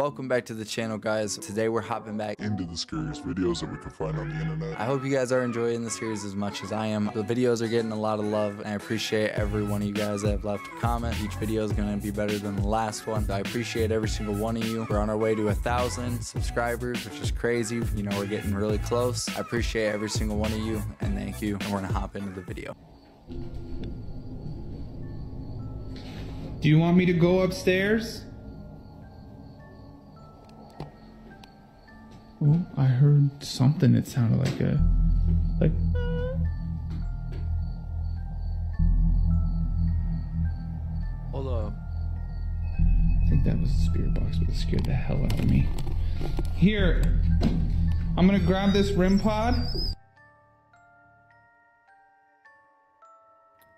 Welcome back to the channel, guys. Today we're hopping back into the scariest videos that we can find on the internet. I hope you guys are enjoying the series as much as I am. The videos are getting a lot of love, and I appreciate every one of you guys that have left a comment. Each video is going to be better than the last one. I appreciate every single one of you. We're on our way to 1,000 subscribers, which is crazy. You know, we're getting really close. I appreciate every single one of you, and thank you. And we're going to hop into the video. Do you want me to go upstairs? Oh, I heard something. It sounded like a... like... Hold up. I think that was the spirit box, but it scared the hell out of me. Here. I'm gonna grab this rim pod.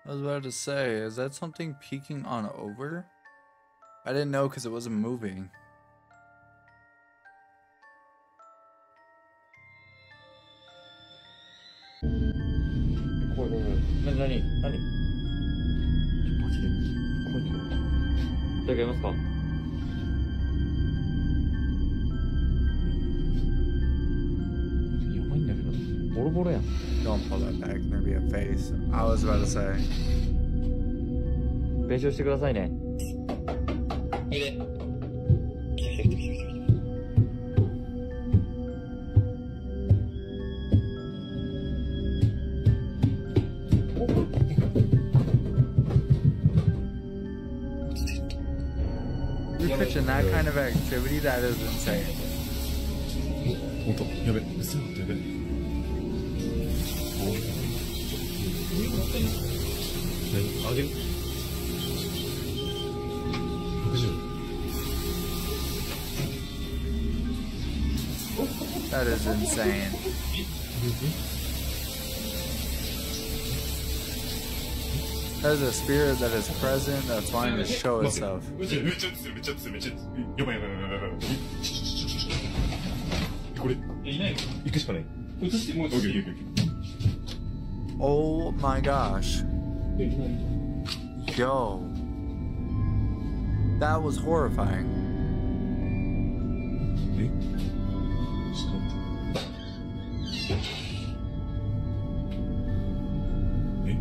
I was about to say, is that something peeking on over? I didn't know because it wasn't moving. Don't pull that back, maybe a face. I was about to say. You're pitching that kind of activity, that is insane. That is insane. That is a spirit that is present, that's wanting to show itself. Oh my gosh. Yo. That was horrifying.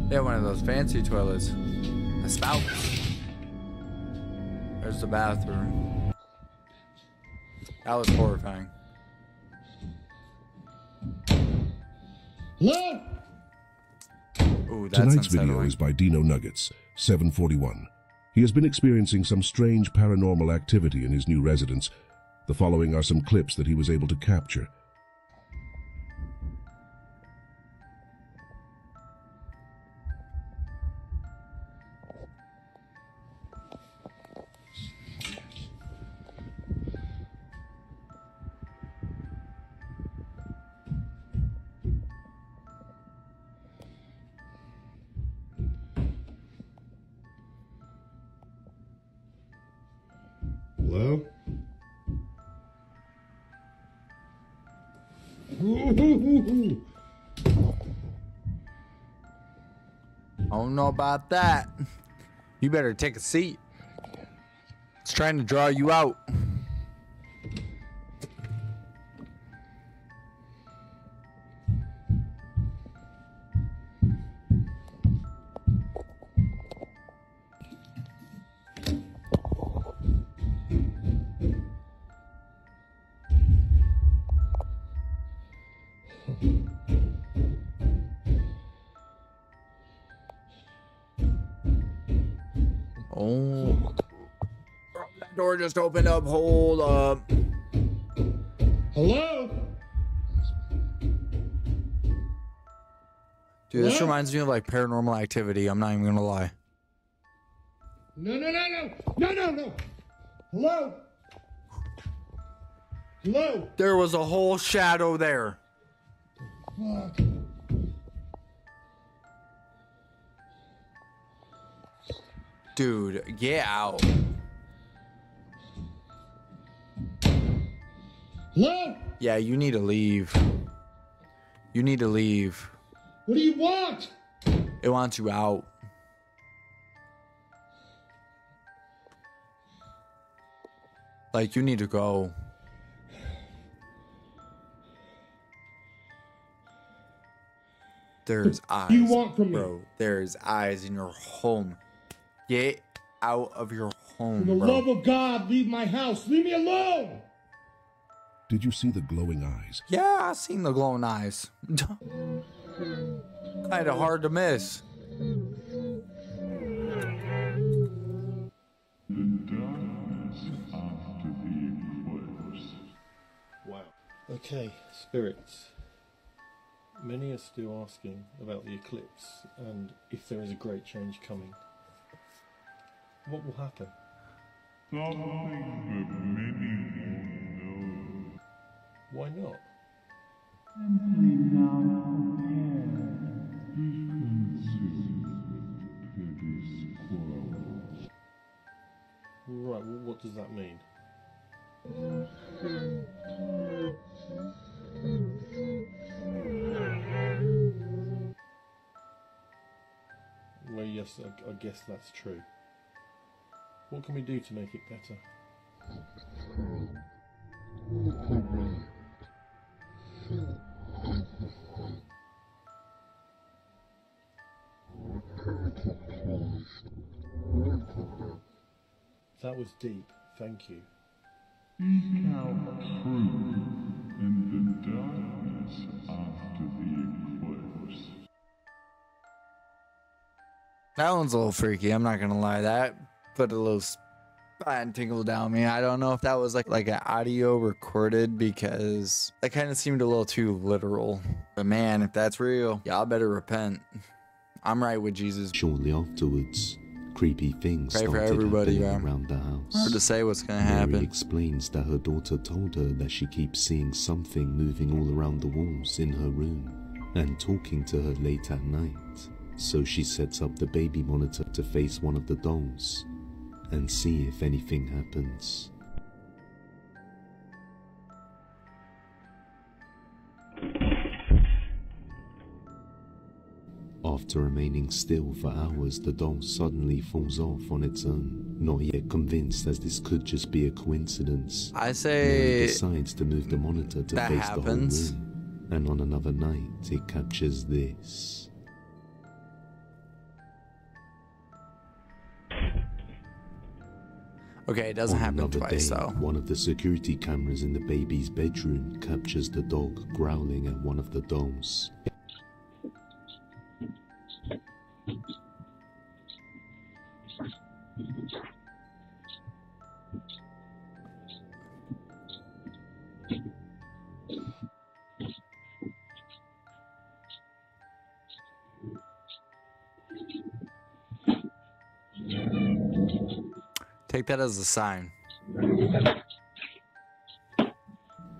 They have one of those fancy toilets. A spouse. There's the bathroom. That was horrifying. Look! Ooh, tonight's video is by Dino Nuggets, 741. He has been experiencing some strange paranormal activity in his new residence. The following are some clips that he was able to capture. Hello? I don't know about that. You better take a seat. It's trying to draw you out. Oh, that door just opened up. Hold up. Hello? Dude, this reminds me of like Paranormal Activity. I'm not even gonna lie. No. Hello? Hello? There was a whole shadow there. Fuck. Dude, get out. Hello? Yeah, you need to leave. You need to leave. What do you want? It wants you out. Like, you need to go. There's eyes, you want from bro. Me? There's eyes in your home. Get out of your home, For the love of God, leave my house. Leave me alone! Did you see the glowing eyes? Yeah, I seen the glowing eyes. Kind of hard to miss. Wow. Okay, spirits. Many are still asking about the eclipse and if there is a great change coming. What will happen? Something that many won't know. Why not? Simply not aware of differences. Right, well, what does that mean? Well, yes, I guess that's true. What can we do to make it better? That was deep, thank you. Seek out truth in the darkness after the eclipse. That one's a little freaky, I'm not gonna lie. That put a little spine tingle down me. I don't know if that was like an audio recorded, because that kind of seemed a little too literal. But man, if that's real, y'all better repent. I'm right with Jesus. Shortly afterwards, creepy things started happening around the house. Hard to say what's gonna happen. Mary explains that her daughter told her that she keeps seeing something moving all around the walls in her room and talking to her late at night. So she sets up the baby monitor to face one of the dolls and see if anything happens. After remaining still for hours, the doll suddenly falls off on its own. Not yet convinced as this could just be a coincidence, I say Mary decides to move the monitor to face the whole room. And on another night, it captures this. Okay, it doesn't happen twice, though. One of the security cameras in the baby's bedroom captures the dog growling at one of the dolls. Take that as a sign.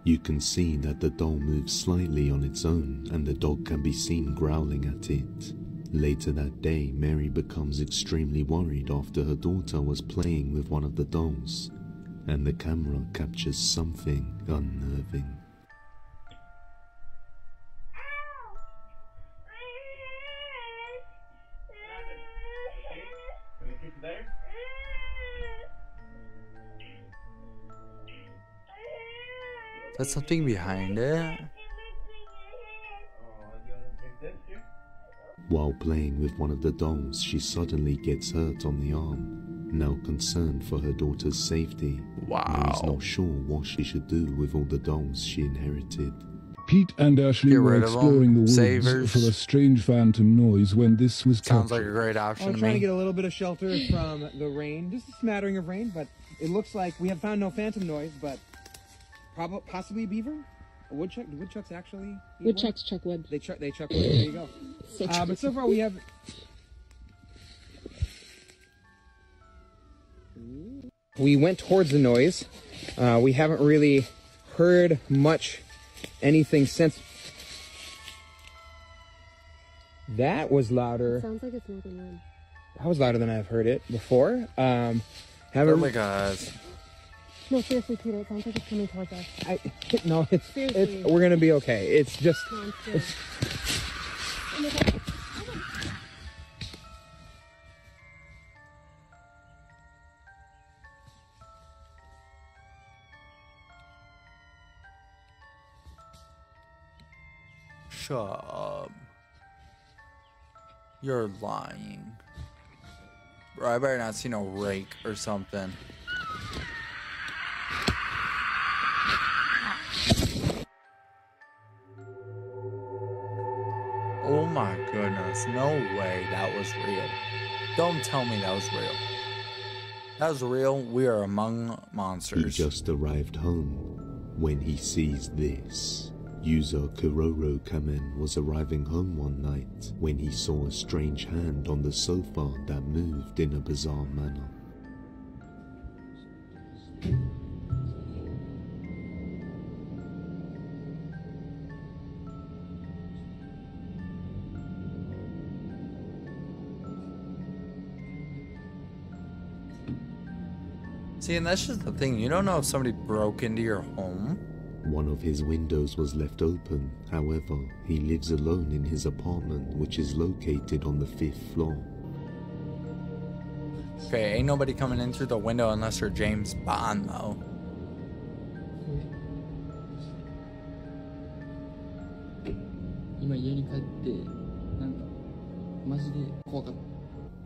You can see that the doll moves slightly on its own, and the dog can be seen growling at it. Later that day, Mary becomes extremely worried after her daughter was playing with one of the dolls, and the camera captures something unnerving. There's something behind it. While playing with one of the dolls, she suddenly gets hurt on the arm. Now concerned for her daughter's safety, Mary's not sure what she should do with all the dolls she inherited. Pete and Ashley were exploring the woods for a strange phantom noise when this was captured. Sounds like a great option. I'm trying to get a little bit of shelter from the rain. Just a smattering of rain, but it looks like we have found no phantom noise, but possibly beaver? A woodchuck? Do woodchucks actually eat wood? Chuck wood. They chuck wood. There you go. But so far we have... We went towards the noise. We haven't really heard much anything since. That was louder. It sounds like it's moving on. That was louder than I've heard it before. Oh my God. No, seriously, Peter, it sounds like it's coming towards us. No, it's we're gonna be okay. It's just... No, it's... job. You're lying. Bro, I better not see no rake or something. Oh my goodness, no way that was real. Don't tell me that was real. That was real, we are among monsters. He just arrived home when he sees this. User Kuroro Kamen was arriving home one night when he saw a strange hand on the sofa that moved in a bizarre manner. See, and that's just the thing, you don't know if somebody broke into your home. One of his windows was left open, however, he lives alone in his apartment, which is located on the 5th floor. Okay, ain't nobody coming in through the window unless they're James Bond, though.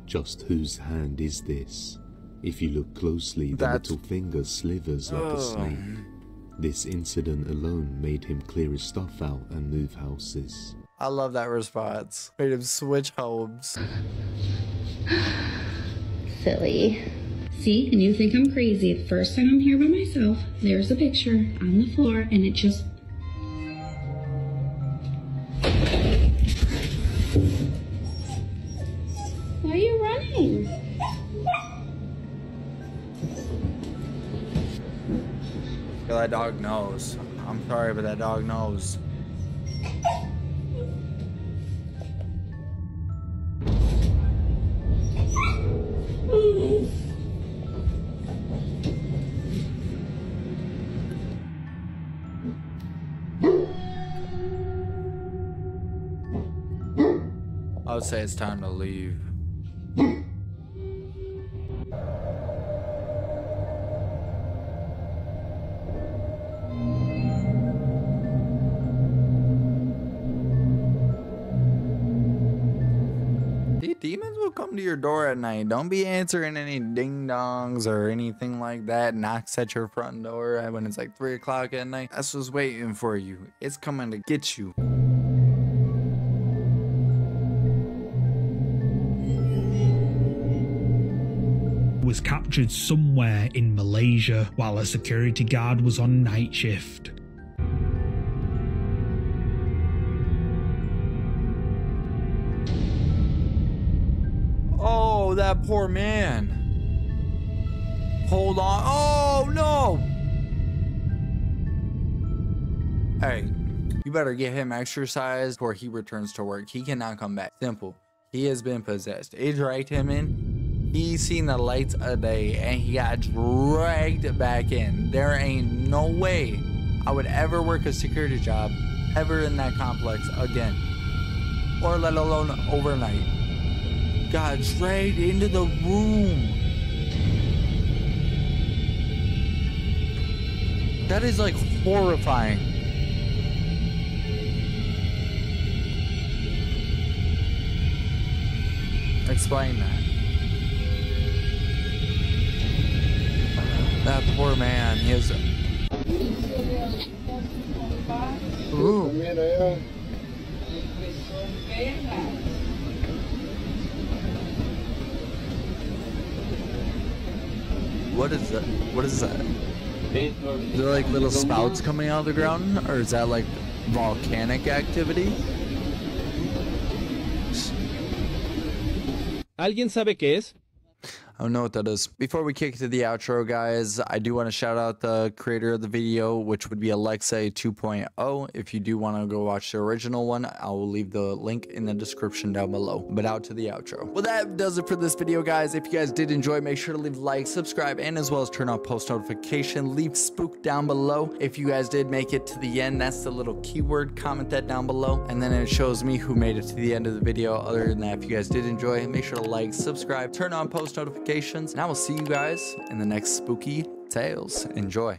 Just whose hand is this? If you look closely, the little finger slithers like a snake. This incident alone made him clear his stuff out and move houses. I love that response. Made him switch homes. Silly. See, and you think I'm crazy. The first time I'm here by myself, there's a picture on the floor and it just... Why are you running? That dog knows. I'm sorry, but that dog knows. I would say it's time to leave. Come to your door at night. Don't be answering any ding-dongs or anything like that. Knocks at your front door when it's like 3 o'clock at night. That's what's waiting for you. It's coming to get you. Was captured somewhere in Malaysia while a security guard was on night shift. Oh, that poor man. Hold on. Oh, no. Hey, you better get him exercised before he returns to work. He cannot come back. Simple. He has been possessed. They dragged him in. He's seen the lights of day and he got dragged back in. There ain't no way I would ever work a security job ever in that complex again, or let alone overnight. Got dragged into the room. That is like horrifying. Explain that. That poor man, he is. Ooh. What is that? What is that? Is there like little spouts coming out of the ground? Or is that like volcanic activity? ¿Alguien sabe qué es? I don't know what that is. Before we kick to the outro, guys, I do want to shout out the creator of the video, which would be Alexei 2.0. If you do want to go watch the original one, I will leave the link in the description down below. But out to the outro. Well, that does it for this video, guys. If you guys did enjoy, make sure to leave a like, subscribe, and as well as turn on post notification. Leave spook down below. If you guys did make it to the end, that's the little keyword. Comment that down below. And then it shows me who made it to the end of the video. Other than that, if you guys did enjoy, make sure to like, subscribe, turn on post notifications. And I will see you guys in the next Spooky Tales. Enjoy.